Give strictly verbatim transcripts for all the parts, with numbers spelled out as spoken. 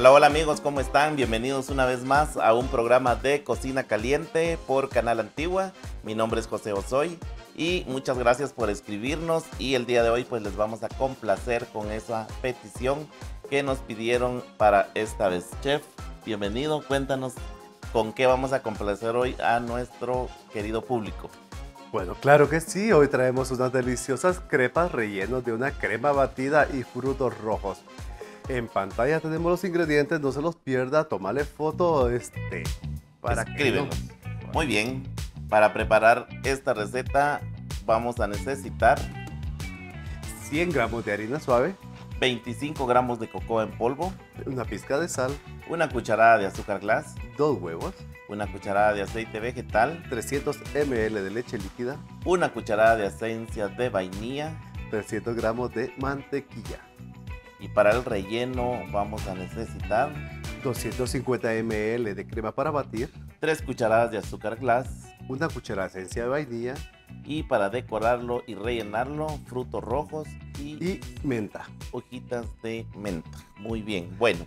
Hola, hola amigos, ¿cómo están? Bienvenidos una vez más a un programa de Cocina Caliente por Canal Antigua. Mi nombre es José Osoy y muchas gracias por escribirnos, y el día de hoy pues les vamos a complacer con esa petición que nos pidieron para esta vez. Chef, bienvenido, cuéntanos con qué vamos a complacer hoy a nuestro querido público. Bueno, claro que sí, hoy traemos unas deliciosas crepas rellenas de una crema batida y frutos rojos. En pantalla tenemos los ingredientes, no se los pierda, tomale foto este, para escríbenos. Que... Muy bien, para preparar esta receta vamos a necesitar cien gramos de harina suave, veinticinco gramos de cocoa en polvo, una pizca de sal, una cucharada de azúcar glass, dos huevos, una cucharada de aceite vegetal, trescientos mililitros de leche líquida, una cucharada de esencia de vainilla, trescientos gramos de mantequilla. Y para el relleno vamos a necesitar doscientos cincuenta mililitros de crema para batir, tres cucharadas de azúcar glass, una cucharada de esencia de vainilla, y para decorarlo y rellenarlo, frutos rojos y, y menta, hojitas de menta. Muy bien, bueno.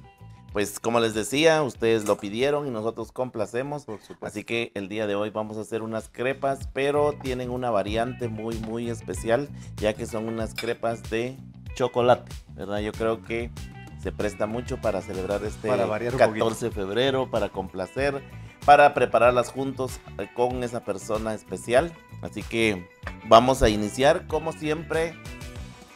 Pues como les decía, ustedes lo pidieron y nosotros complacemos. Por supuesto. Así que el día de hoy vamos a hacer unas crepas, pero tienen una variante muy, muy especial, ya que son unas crepas de chocolate, ¿verdad? Yo creo que se presta mucho para celebrar este para catorce de febrero, para complacer, para prepararlas juntos con esa persona especial. Así que vamos a iniciar, como siempre.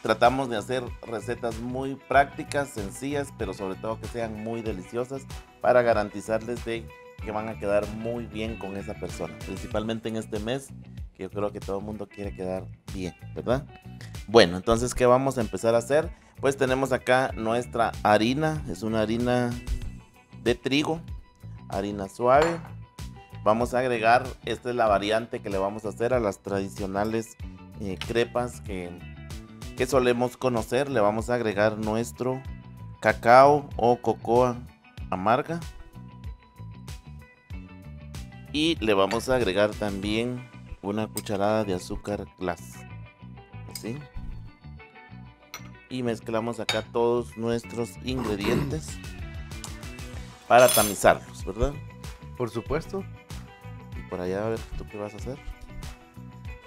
Tratamos de hacer recetas muy prácticas, sencillas, pero sobre todo que sean muy deliciosas para garantizarles de que van a quedar muy bien con esa persona. Principalmente en este mes, que yo creo que todo el mundo quiere quedar bien, ¿verdad? Bueno, entonces, ¿qué vamos a empezar a hacer? Pues tenemos acá nuestra harina, es una harina de trigo, harina suave. Vamos a agregar, esta es la variante que le vamos a hacer a las tradicionales eh, crepas que... que solemos conocer. Le vamos a agregar nuestro cacao o cocoa amarga y le vamos a agregar también una cucharada de azúcar glass, así, y mezclamos acá todos nuestros ingredientes para tamizarlos, ¿verdad? Por supuesto. Y por allá, a ver, ¿tú qué vas a hacer?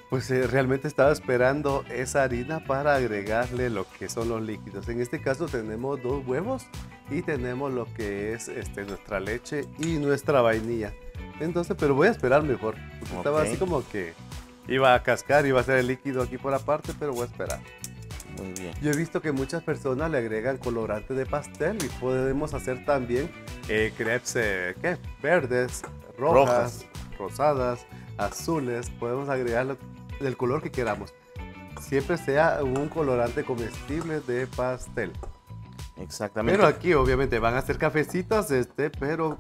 Pues eh, realmente estaba esperando esa harina para agregarle lo que son los líquidos. En este caso tenemos dos huevos y tenemos lo que es este, nuestra leche y nuestra vainilla. Entonces, pero voy a esperar mejor. Okay. Estaba así como que iba a cascar, iba a hacer el líquido aquí por aparte, pero voy a esperar. Muy bien. Yo he visto que muchas personas le agregan colorante de pastel y podemos hacer también eh, crepes eh, ¿qué? verdes, rojas, rojas, rosadas, azules. Podemos agregar lo que del color que queramos, siempre sea un colorante comestible de pastel. Exactamente. Pero aquí obviamente van a ser cafecitas, este, pero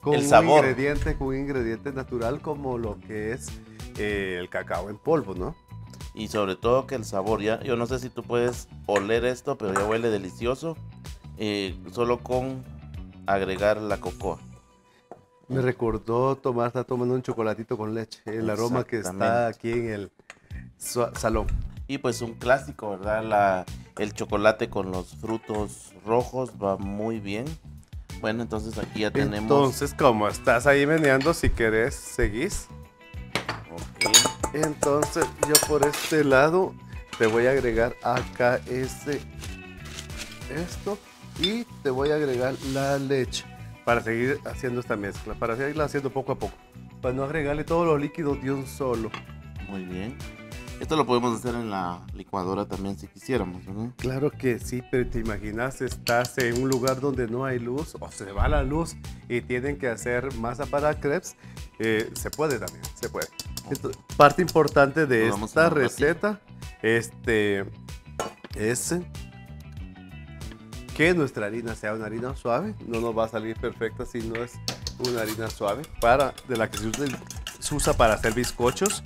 con el sabor. Un ingrediente, con un ingrediente natural como lo que es eh, el cacao en polvo, ¿no? Y sobre todo que el sabor, ya, yo no sé si tú puedes oler esto, pero ya huele delicioso, eh, solo con agregar la cocoa. Me recordó tomar, está tomando un chocolatito con leche, el aroma que está aquí en el salón. Y pues un clásico, ¿verdad? La, el chocolate con los frutos rojos va muy bien. Bueno, entonces aquí ya tenemos... Entonces, como estás ahí meneando, si querés, seguís. Ok. Entonces, yo por este lado te voy a agregar acá este, esto, y te voy a agregar la leche. Para seguir haciendo esta mezcla, para seguirla haciendo poco a poco, para no agregarle todos los líquidos de un solo. Muy bien. Esto lo podemos hacer en la licuadora también si quisiéramos, ¿no? Claro que sí, pero te imaginas, estás en un lugar donde no hay luz o se va la luz y tienen que hacer masa para crepes, eh, se puede también, se puede. Okay. Entonces, parte importante de nos esta receta este, es... que nuestra harina sea una harina suave. No nos va a salir perfecta si no es una harina suave, para, de la que se usa, se usa para hacer bizcochos.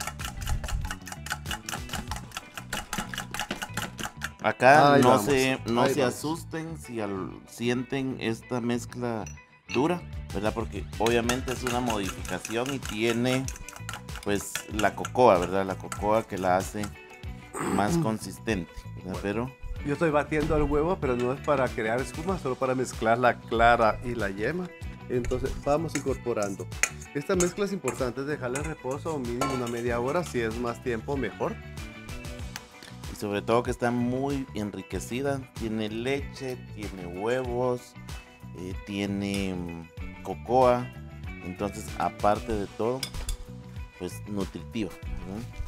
Acá ahí no, vamos, se, no se asusten si al, sienten esta mezcla dura, ¿verdad? Porque obviamente es una modificación y tiene pues la cocoa, ¿verdad? La cocoa que la hace más consistente, ¿verdad? Bueno. Pero... Yo estoy batiendo el huevo, pero no es para crear espuma, solo para mezclar la clara y la yema. Entonces vamos incorporando. Esta mezcla es importante, dejarle reposo mínimo una media hora, si es más tiempo mejor. Y sobre todo que está muy enriquecida, tiene leche, tiene huevos, eh, tiene cocoa, entonces aparte de todo, pues nutritiva, ¿no?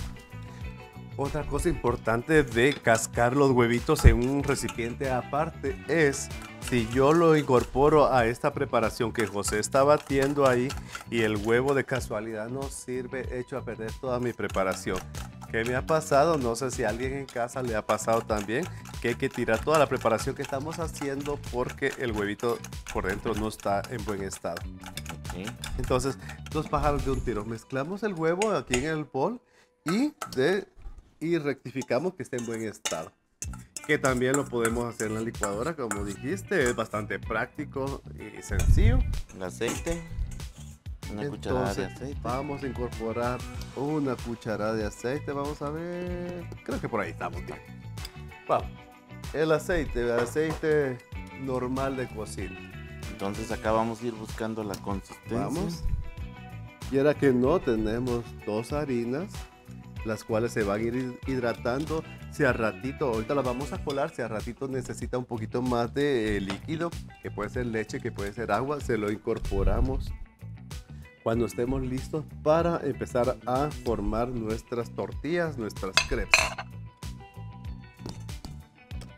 Otra cosa importante de cascar los huevitos en un recipiente aparte es, si yo lo incorporo a esta preparación que José está batiendo ahí y el huevo de casualidad no sirve, echo a perder toda mi preparación. ¿Qué me ha pasado? No sé si a alguien en casa le ha pasado también, que hay que tirar toda la preparación que estamos haciendo porque el huevito por dentro no está en buen estado. Entonces, dos pájaros de un tiro. Mezclamos el huevo aquí en el bol y de... y rectificamos que esté en buen estado, que también lo podemos hacer en la licuadora, como dijiste, es bastante práctico y sencillo. El aceite, una Entonces, cucharada de aceite. Vamos a incorporar una cucharada de aceite, vamos a ver, creo que por ahí estamos bien. Vamos, el aceite, el aceite normal de cocina. Entonces acá vamos a ir buscando la consistencia. Vamos, y ahora que no tenemos dos harinas, las cuales se van a ir hidratando. Si a ratito, ahorita las vamos a colar, si a ratito necesita un poquito más de eh, líquido, que puede ser leche, que puede ser agua, se lo incorporamos cuando estemos listos para empezar a formar nuestras tortillas, nuestras crepes.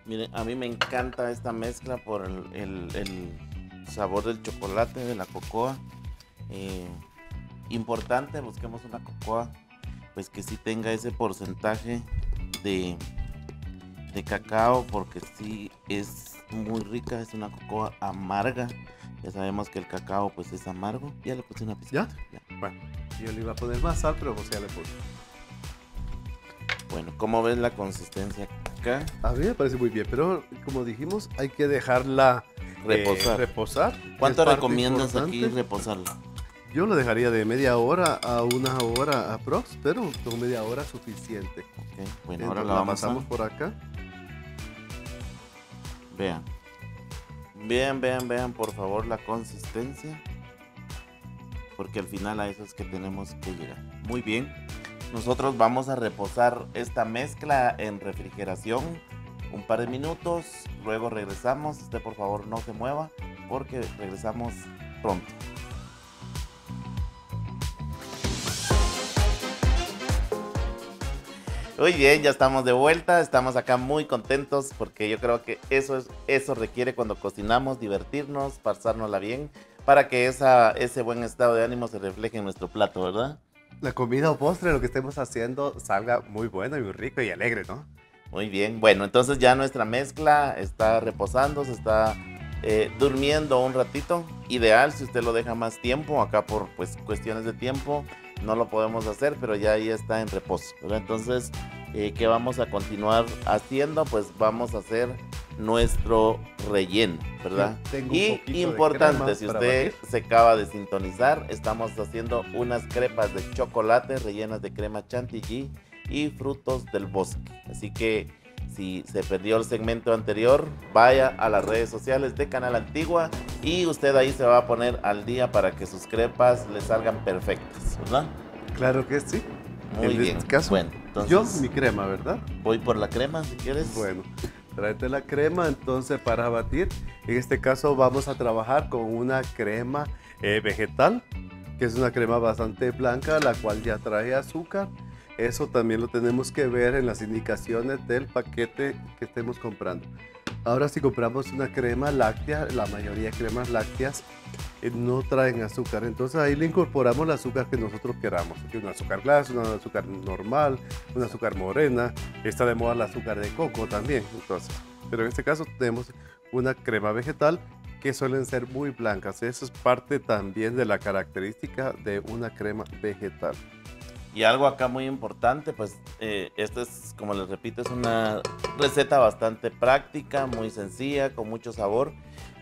Miren, a mí me encanta esta mezcla por el, el, el sabor del chocolate, de la cocoa. Eh, importante, busquemos una cocoa pues que sí tenga ese porcentaje de, de cacao, porque sí es muy rica, es una cocoa amarga. Ya sabemos que el cacao pues es amargo. Ya le puse una pizca. ¿Ya? ¿Ya? Bueno, yo le iba a poner más sal, pero José le puso. Bueno, ¿cómo ves la consistencia acá? A mí me parece muy bien, pero como dijimos, hay que dejarla reposar. Eh, reposar. ¿Cuánto recomiendas aquí reposarla? Yo lo dejaría de media hora a una hora aprox, pero con media hora suficiente. Okay, bueno, entonces, ahora la, la pasamos a... por acá. Vean, vean, vean, vean por favor la consistencia, porque al final a eso es que tenemos que llegar. Muy bien, nosotros vamos a reposar esta mezcla en refrigeración un par de minutos, luego regresamos. Usted por favor no se mueva, porque regresamos pronto. Muy bien, ya estamos de vuelta, estamos acá muy contentos porque yo creo que eso, es, eso requiere cuando cocinamos, divertirnos, pasárnosla bien, para que esa, ese buen estado de ánimo se refleje en nuestro plato, ¿verdad? La comida o postre, lo que estemos haciendo, salga muy bueno y muy rico y alegre, ¿no? Muy bien, bueno, entonces ya nuestra mezcla está reposando, se está eh, durmiendo un ratito. Ideal si usted lo deja más tiempo, acá por pues, cuestiones de tiempo no lo podemos hacer, pero ya ahí está en reposo, ¿verdad? Entonces, eh, ¿qué vamos a continuar haciendo? Pues vamos a hacer nuestro relleno, ¿verdad? Y importante, si usted se acaba de sintonizar, estamos haciendo unas crepas de chocolate rellenas de crema chantilly y frutos del bosque. Así que si se perdió el segmento anterior, vaya a las redes sociales de Canal Antigua y usted ahí se va a poner al día para que sus crepas le salgan perfectas, ¿verdad? Claro que sí. Muy en bien. Este caso, bueno, entonces, yo mi crema, ¿verdad? Voy por la crema, si quieres. Bueno, tráete la crema, entonces, para batir. En este caso vamos a trabajar con una crema eh, vegetal, que es una crema bastante blanca, la cual ya trae azúcar. Eso también lo tenemos que ver en las indicaciones del paquete que estemos comprando. Ahora, si compramos una crema láctea, la mayoría de cremas lácteas eh, no traen azúcar. Entonces ahí le incorporamos el azúcar que nosotros queramos. Aquí un azúcar glass, un azúcar normal, un azúcar morena. Está de moda el azúcar de coco también. Entonces, pero en este caso tenemos una crema vegetal que suelen ser muy blancas. Eso es parte también de la característica de una crema vegetal. Y algo acá muy importante, pues, eh, esto es, como les repito, es una receta bastante práctica, muy sencilla, con mucho sabor.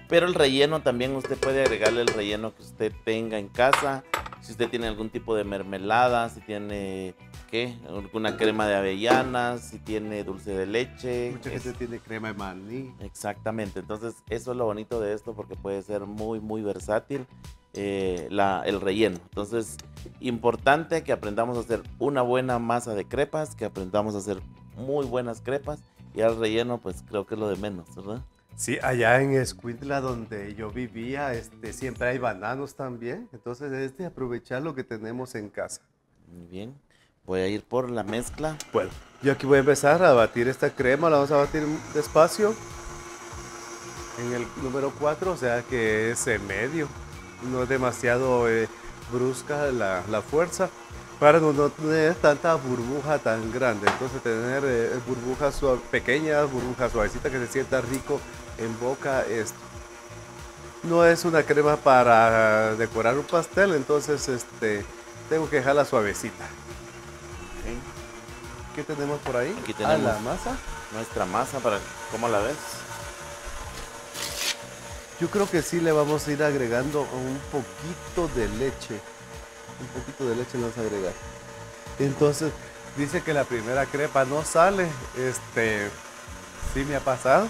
Pero el relleno también, usted puede agregarle el relleno que usted tenga en casa. si usted tiene algún tipo de mermelada, si tiene, ¿qué? Alguna crema de avellanas, si tiene dulce de leche. Mucha gente tiene crema de maní. Exactamente. Entonces, eso es lo bonito de esto porque puede ser muy, muy versátil eh, la, el relleno. Entonces, importante que aprendamos a hacer una buena masa de crepas, que aprendamos a hacer muy buenas crepas y al relleno, pues, creo que es lo de menos, ¿verdad? Sí, allá en Escuintla, donde yo vivía, este, siempre hay bananos también. Entonces, es de aprovechar lo que tenemos en casa. Muy bien. Voy a ir por la mezcla. Bueno, yo aquí voy a empezar a batir esta crema. La vamos a batir despacio. En el número cuatro, o sea que es en medio. No es demasiado eh, brusca la, la fuerza. Para no tener tanta burbuja tan grande, entonces tener eh, burbujas suave, pequeñas, burbujas suavecitas que se sienta rico en boca esto. No es una crema para decorar un pastel, entonces este, tengo que dejarla suavecita. Okay. ¿Qué tenemos por ahí? Aquí tenemos ah, la masa. Nuestra masa, para, ¿cómo la ves? Yo creo que sí le vamos a ir agregando un poquito de leche. Un poquito de leche vamos a agregar. Entonces, dice que la primera crepa no sale. Este, sí me ha pasado.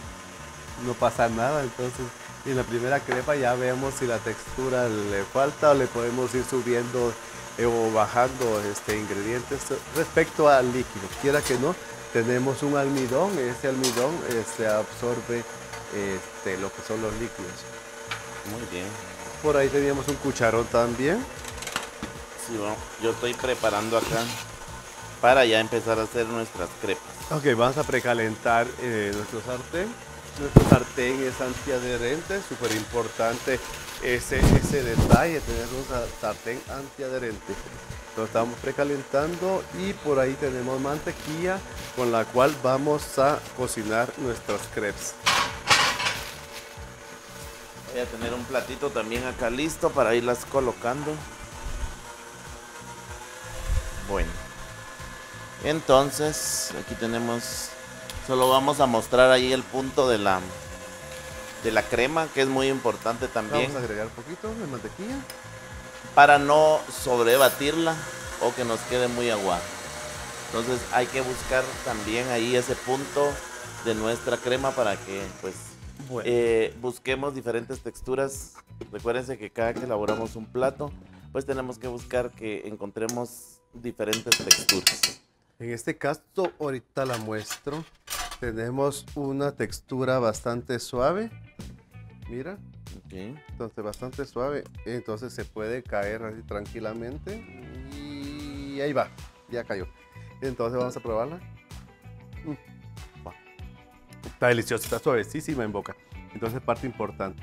No pasa nada. Entonces, en la primera crepa ya vemos si la textura le falta o le podemos ir subiendo eh, o bajando este, ingredientes respecto al líquido. Quiera que no, tenemos un almidón. Ese almidón eh, se absorbe este, lo que son los líquidos. Muy bien. Por ahí teníamos un cucharón también. Yo estoy preparando acá para ya empezar a hacer nuestras crepas. Ok, vamos a precalentar eh, nuestro sartén. Nuestro sartén es antiadherente, súper importante ese, ese detalle, tener un sartén antiadherente. Lo estamos precalentando y por ahí tenemos mantequilla con la cual vamos a cocinar nuestras crepes. Voy a tener un platito también acá listo para irlas colocando. Bueno, entonces aquí tenemos, solo vamos a mostrar ahí el punto de la, de la crema, que es muy importante también. Vamos a agregar un poquito de mantequilla. Para no sobrebatirla o que nos quede muy aguada. Entonces hay que buscar también ahí ese punto de nuestra crema para que pues bueno. eh, busquemos diferentes texturas. Recuérdense que cada que elaboramos un plato, pues tenemos que buscar que encontremos diferentes texturas. En este caso, ahorita la muestro. Tenemos una textura bastante suave. Mira. Okay. Entonces, bastante suave. Entonces, se puede caer así tranquilamente. Y ahí va. Ya cayó. Entonces, vamos a probarla. Está deliciosa. Está suavecísima en boca. Entonces, parte importante.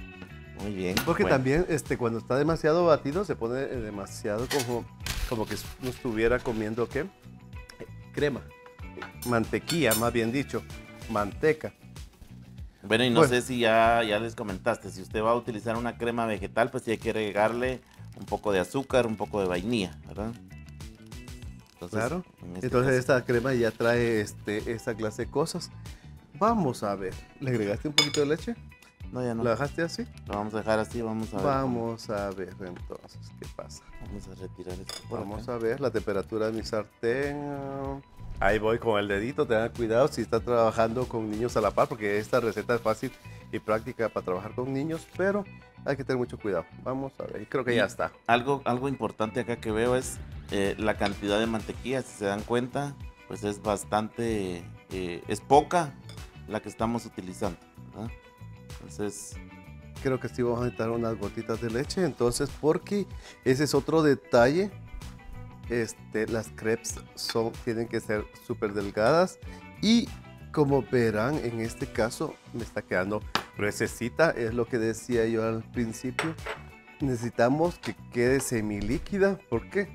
Muy bien. Porque bueno, también este, cuando está demasiado batido, se pone demasiado como... como que no estuviera comiendo, ¿qué? Crema, mantequilla, más bien dicho, manteca. Bueno, y no bueno. sé si ya, ya les comentaste, si usted va a utilizar una crema vegetal, pues tiene que agregarle un poco de azúcar, un poco de vainilla, ¿verdad? Entonces, claro, en este entonces caso, esta crema ya trae este, esta clase de cosas. Vamos a ver, ¿le agregaste un poquito de leche? No, ya no. ¿Lo dejaste así? Lo vamos a dejar así, vamos a ver. Vamos a ver entonces qué pasa. Vamos a retirar esto por acá. Vamos a ver la temperatura de mi sartén. Ahí voy con el dedito, tengan cuidado si está trabajando con niños a la par, porque esta receta es fácil y práctica para trabajar con niños, pero hay que tener mucho cuidado. Vamos a ver, creo que y ya está. Algo, algo importante acá que veo es eh, la cantidad de mantequilla, si se dan cuenta, pues es bastante, eh, es poca la que estamos utilizando, ¿verdad? Entonces, creo que sí vamos a necesitar unas gotitas de leche, entonces, porque ese es otro detalle. Este, las crepes son, tienen que ser súper delgadas y como verán, en este caso me está quedando gruesecita, es lo que decía yo al principio. Necesitamos que quede semilíquida, porque,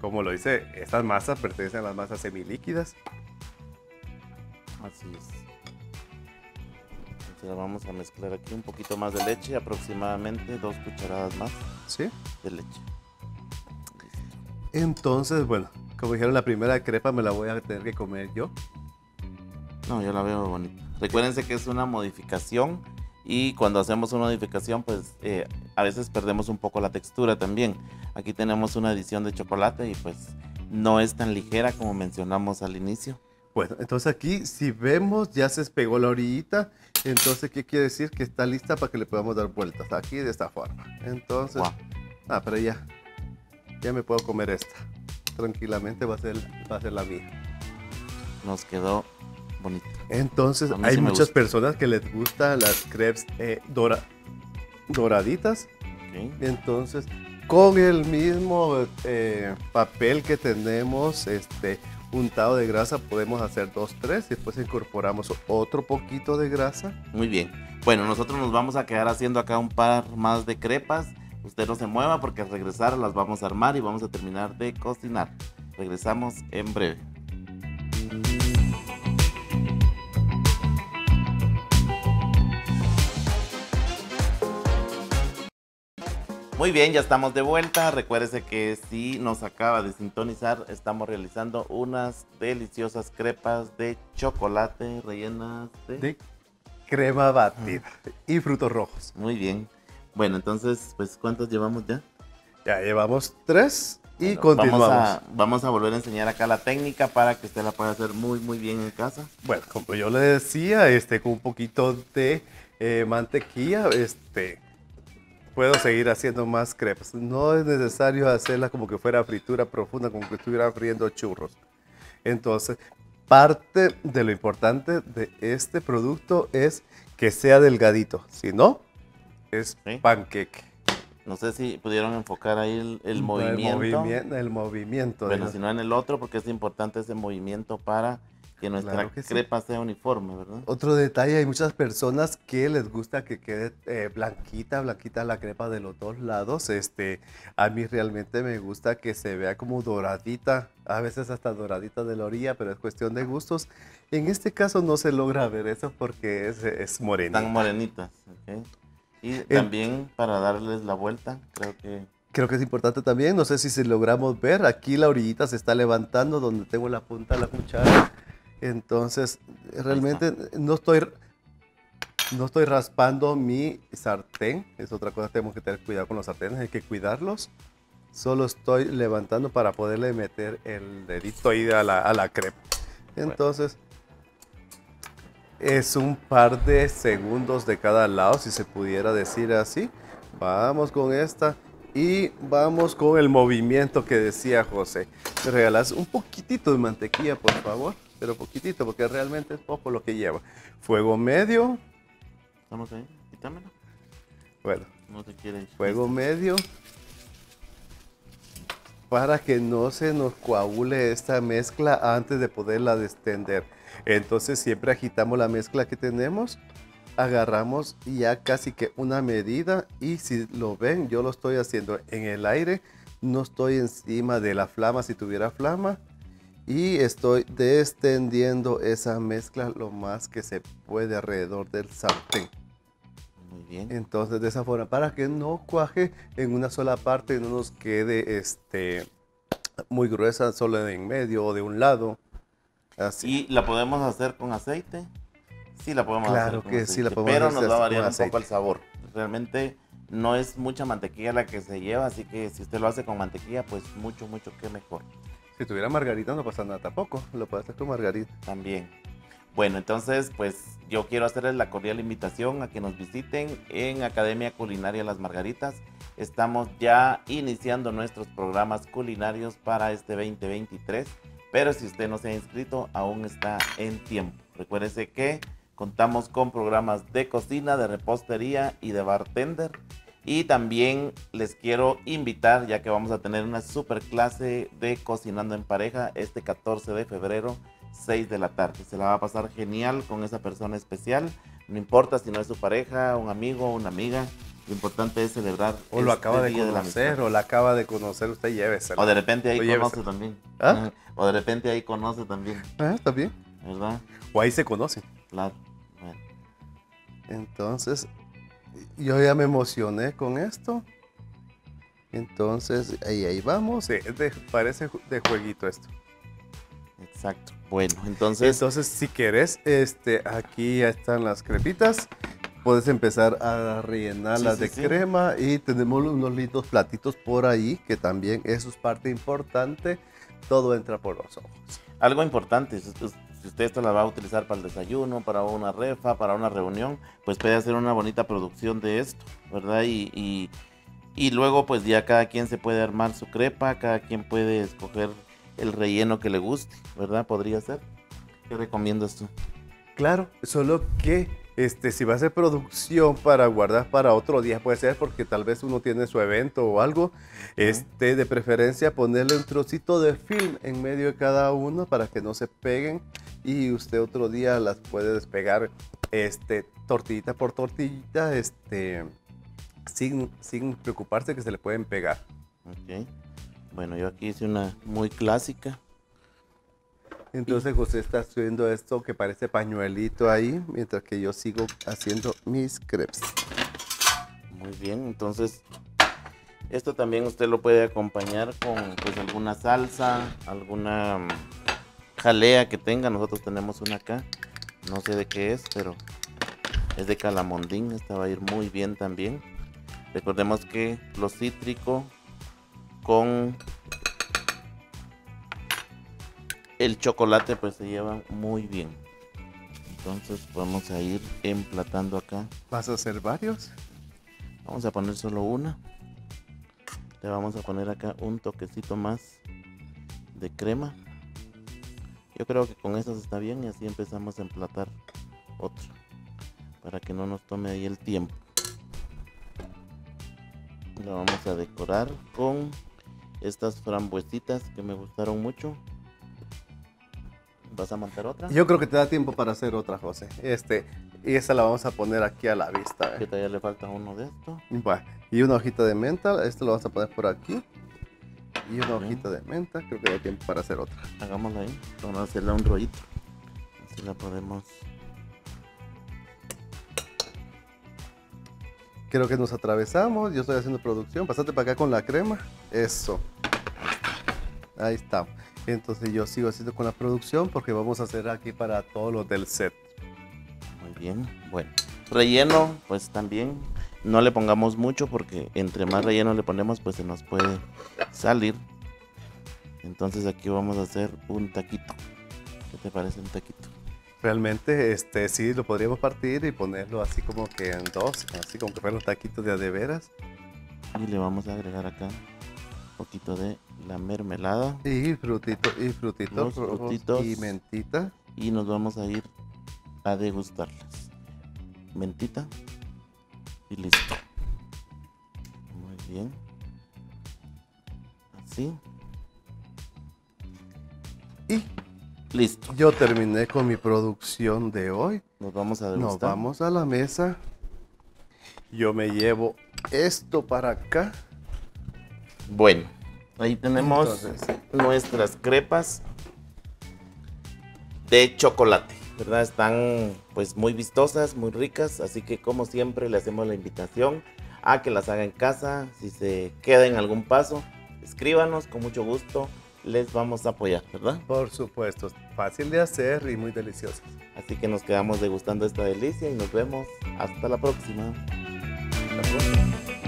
como lo dice, estas masas pertenecen a las masas semilíquidas. Así es. Vamos a mezclar aquí un poquito más de leche, aproximadamente dos cucharadas más. ¿Sí? De leche. Entonces, bueno, como dijeron, la primera crepa me la voy a tener que comer yo. No, yo la veo bonita. Recuérdense que es una modificación y cuando hacemos una modificación, pues eh, a veces perdemos un poco la textura también. Aquí tenemos una adición de chocolate y pues no es tan ligera como mencionamos al inicio. Bueno, entonces aquí si vemos ya se despegó la orillita, entonces ¿qué quiere decir? Que está lista para que le podamos dar vueltas aquí de esta forma. Entonces, wow. ah, pero ya, ya me puedo comer esta. Tranquilamente va a ser, va a ser la mía. Nos quedó bonita. Entonces hay sí muchas gusta. personas que les gustan las crepes eh, dora, doraditas. Okay. Entonces con el mismo eh, papel que tenemos, este... untado de grasa, podemos hacer dos, tres, después incorporamos otro poquito de grasa. Muy bien. Bueno, nosotros nos vamos a quedar haciendo acá un par más de crepas. Usted no se mueva porque al regresar las vamos a armar y vamos a terminar de cocinar. Regresamos en breve. Muy bien, ya estamos de vuelta. Recuérdese que si nos acaba de sintonizar, estamos realizando unas deliciosas crepas de chocolate rellenas de, de crema batida y frutos rojos. Muy bien. Bueno, entonces, pues, ¿cuántas llevamos ya? Ya llevamos tres y bueno, continuamos. Vamos a, vamos a volver a enseñar acá la técnica para que usted la pueda hacer muy, muy bien en casa. Bueno, como yo le decía, este, con un poquito de eh, mantequilla, este... puedo seguir haciendo más crepes. No es necesario hacerlas como que fuera fritura profunda, como que estuviera friendo churros. Entonces, parte de lo importante de este producto es que sea delgadito. Si no, es ¿Sí? panqueque. No sé si pudieron enfocar ahí el, el no, movimiento. El, movimi el movimiento. Bueno, si no en el otro, porque es importante ese movimiento para... que nuestra claro que crepa sí. sea uniforme, ¿verdad? Otro detalle, hay muchas personas que les gusta que quede eh, blanquita, blanquita la crepa de los dos lados. Este, a mí realmente me gusta que se vea como doradita, a veces hasta doradita de la orilla, pero es cuestión de gustos. En este caso no se logra ver eso porque es, es morenita. Están morenitas, ok. Y también El, para darles la vuelta, creo que... Creo que es importante también, no sé si se logramos ver, aquí la orillita se está levantando donde tengo la punta de la cuchara. Entonces, realmente no estoy, no estoy raspando mi sartén. Es otra cosa, tenemos que tener cuidado con los sartenes, hay que cuidarlos. Solo estoy levantando para poderle meter el dedito ahí a la, a la crepa. Entonces, bueno. es un par de segundos de cada lado, si se pudiera decir así. Vamos con esta. Y vamos con el movimiento que decía José. ¿Me regalas un poquitito de mantequilla, por favor? Pero poquitito, porque realmente es poco lo que lleva. Fuego medio. Estamos ahí, quítamelo. Bueno. No te quiere. Fuego medio. Para que no se nos coagule esta mezcla antes de poderla destender. Entonces siempre agitamos la mezcla que tenemos. Agarramos ya casi que una medida. Y si lo ven, yo lo estoy haciendo en el aire. No estoy encima de la flama, si tuviera flama. Y estoy extendiendo esa mezcla lo más que se puede alrededor del sartén. Muy bien. Entonces, de esa forma, para que no cuaje en una sola parte y no nos quede este, muy gruesa, solo en medio o de un lado. Así. ¿Y la podemos hacer con aceite? Sí, la podemos claro hacer con que aceite, sí, la podemos pero hacer nos va a variar un poco el sabor. Realmente no es mucha mantequilla la que se lleva, así que si usted lo hace con mantequilla, pues mucho, mucho que mejor. Si tuviera margarita no pasa nada tampoco, lo puedes hacer con margarita. También. Bueno, entonces pues yo quiero hacerles la cordial invitación a que nos visiten en Academia Culinaria Las Margaritas. Estamos ya iniciando nuestros programas culinarios para este veinte veintitrés, pero si usted no se ha inscrito aún está en tiempo. Recuérdese que contamos con programas de cocina, de repostería y de bartender. Y también les quiero invitar, ya que vamos a tener una super clase de Cocinando en Pareja este catorce de febrero, seis de la tarde. Se la va a pasar genial con esa persona especial. No importa si no es su pareja, un amigo, una amiga. Lo importante es celebrar. O lo este acaba de conocer, de o la acaba de conocer, usted llévesela. O de repente ahí o conoce llévesela. también. ¿Ah? O de repente ahí conoce también. Ah, también. ¿Verdad? O ahí se conoce. Claro. Bueno. Entonces... yo ya me emocioné con esto. Entonces, ahí, ahí vamos. Sí, de, parece de jueguito esto. Exacto. Bueno, entonces... Entonces, si querés, este, aquí ya están las crepitas. Puedes empezar a rellenarlas sí, de sí, crema sí. y tenemos unos lindos platitos por ahí, que también eso es parte importante. Todo entra por los ojos. Algo importante, si usted esto la va a utilizar para el desayuno, para una refa, para una reunión, pues puede hacer una bonita producción de esto, ¿verdad? Y, y, y luego pues ya cada quien se puede armar su crepa, cada quien puede escoger el relleno que le guste, ¿verdad? Podría ser. ¿Qué recomiendas tú? Claro, solo que este, si va a ser producción para guardar para otro día, puede ser porque tal vez uno tiene su evento o algo, este, de preferencia ponerle un trocito de film en medio de cada uno para que no se peguen y usted otro día las puede despegar este, tortillita por tortillita este, sin, sin preocuparse que se le pueden pegar. Ok, bueno, yo aquí hice una muy clásica. Entonces José está haciendo esto que parece pañuelito ahí, mientras que yo sigo haciendo mis crepes. Muy bien, entonces esto también usted lo puede acompañar con pues, alguna salsa, alguna jalea que tenga. Nosotros tenemos una acá, no sé de qué es, pero es de calamondín, esta va a ir muy bien también. Recordemos que lo cítrico con... el chocolate pues se lleva muy bien. Entonces vamos a ir emplatando acá. ¿Vas a hacer varios? Vamos a poner solo una. Le vamos a poner acá un toquecito más de crema. Yo creo que con estas está bien y así empezamos a emplatar otro. Para que no nos tome ahí el tiempo. La vamos a decorar con estas frambuesitas que me gustaron mucho. ¿Vas a montar otra? Yo creo que te da tiempo para hacer otra, José. Este, y esa la vamos a poner aquí a la vista. Que todavía le falta uno de estos. Bueno, y una hojita de menta. Esto lo vas a poner por aquí. Y una bien. hojita de menta. Creo que da tiempo para hacer otra. Hagámosla ahí. Vamos a hacerle un rollito. Así la podemos... Creo que nos atravesamos. Yo estoy haciendo producción. Pásate para acá con la crema. Eso. Ahí está. Entonces yo sigo haciendo con la producción porque vamos a hacer aquí para todos los del set. Muy bien, bueno. Relleno, pues también no le pongamos mucho porque entre más relleno le ponemos, pues se nos puede salir. Entonces aquí vamos a hacer un taquito. ¿Qué te parece un taquito? Realmente, este, sí, lo podríamos partir y ponerlo así como que en dos, así como que fueran los taquitos de a de veras. Y le vamos a agregar acá poquito de la mermelada y frutito y frutito frutitos y mentita y nos vamos a ir a degustarlas. Mentita y listo. Muy bien, así y listo. Yo terminé con mi producción de hoy. Nos vamos a degustar. Nos vamos a la mesa. Yo me llevo esto para acá. Bueno, ahí tenemos Entonces, nuestras crepas de chocolate, ¿verdad? Están pues muy vistosas, muy ricas, así que como siempre le hacemos la invitación a que las haga en casa. Si se queda en algún paso, escríbanos, con mucho gusto les vamos a apoyar, ¿verdad? Por supuesto, fácil de hacer y muy deliciosas. Así que nos quedamos degustando esta delicia y nos vemos hasta la próxima. Hasta la próxima.